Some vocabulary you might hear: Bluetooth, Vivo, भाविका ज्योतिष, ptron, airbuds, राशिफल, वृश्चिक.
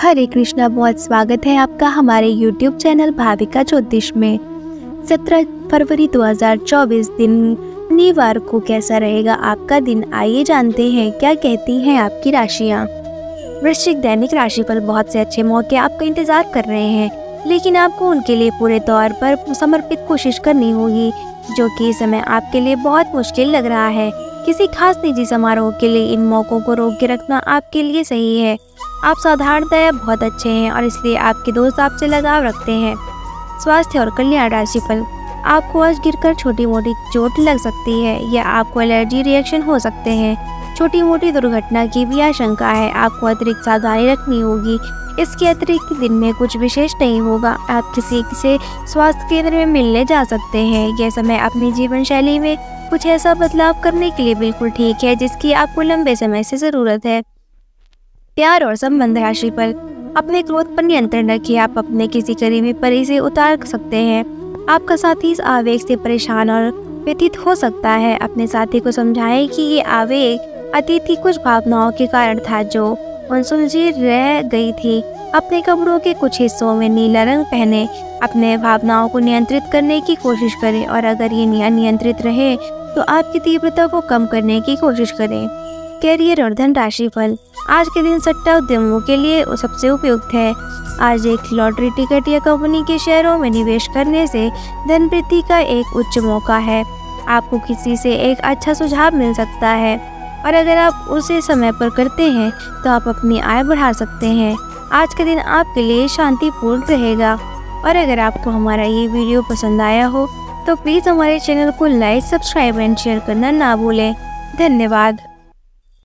हरे कृष्णा, बहुत स्वागत है आपका हमारे YouTube चैनल भाविका ज्योतिष में। 17 फरवरी 2024 दिन शनिवार को कैसा रहेगा आपका दिन, आइए जानते हैं क्या कहती हैं आपकी राशियां। वृश्चिक दैनिक राशिफल, बहुत से अच्छे मौके आपका इंतजार कर रहे हैं, लेकिन आपको उनके लिए पूरे तौर पर समर्पित कोशिश करनी होगी, जो कि इस समय आपके लिए बहुत मुश्किल लग रहा है। किसी खास निजी समारोह के लिए इन मौकों को रोक के रखना आपके लिए सही है। आप साधारणतया बहुत अच्छे हैं और इसलिए आपके दोस्त आपसे लगाव रखते हैं। स्वास्थ्य और कल्याण राशिफल, आपको आज गिरकर छोटी मोटी चोट लग सकती है या आपको एलर्जी रिएक्शन हो सकते हैं। छोटी मोटी दुर्घटना की भी आशंका है, आपको अतिरिक्त सावधानी रखनी होगी। इसके अतिरिक्त दिन में कुछ विशेष नहीं होगा। आप किसी से स्वास्थ्य केंद्र में मिलने जा सकते हैं। यह समय अपनी जीवन शैली में कुछ ऐसा बदलाव करने के लिए बिल्कुल ठीक है जिसकी आपको लंबे समय से ज़रूरत है। प्यार और संबंध राशि पर, अपने क्रोध पर नियंत्रण रखिए। आप अपने किसी करीबी पर इसे उतार सकते हैं। आपका साथी इस आवेग से परेशान और व्यथित हो सकता है। अपने साथी को समझाएं कि ये आवेग अतीत की कुछ भावनाओं के कारण था जो अनसुलझी रह गई थी। अपने कपड़ों के कुछ हिस्सों में नीला रंग पहने। अपने भावनाओं को नियंत्रित करने की कोशिश करें और अगर ये नियंत्रित रहे तो आपकी तीव्रता को कम करने की कोशिश करें। कैरियर और धन राशिफल, आज के दिन सट्टा उद्यमों के लिए सबसे उपयुक्त है। आज एक लॉटरी टिकट या कंपनी के शेयरों में निवेश करने से धन वृद्धि का एक उच्च मौका है। आपको किसी से एक अच्छा सुझाव मिल सकता है और अगर आप उसे समय पर करते हैं तो आप अपनी आय बढ़ा सकते हैं। आज का दिन आपके लिए शांतिपूर्ण रहेगा और अगर आपको हमारा ये वीडियो पसंद आया हो तो प्लीज़ हमारे चैनल को लाइक, सब्सक्राइब एंड शेयर करना ना भूलें। धन्यवाद।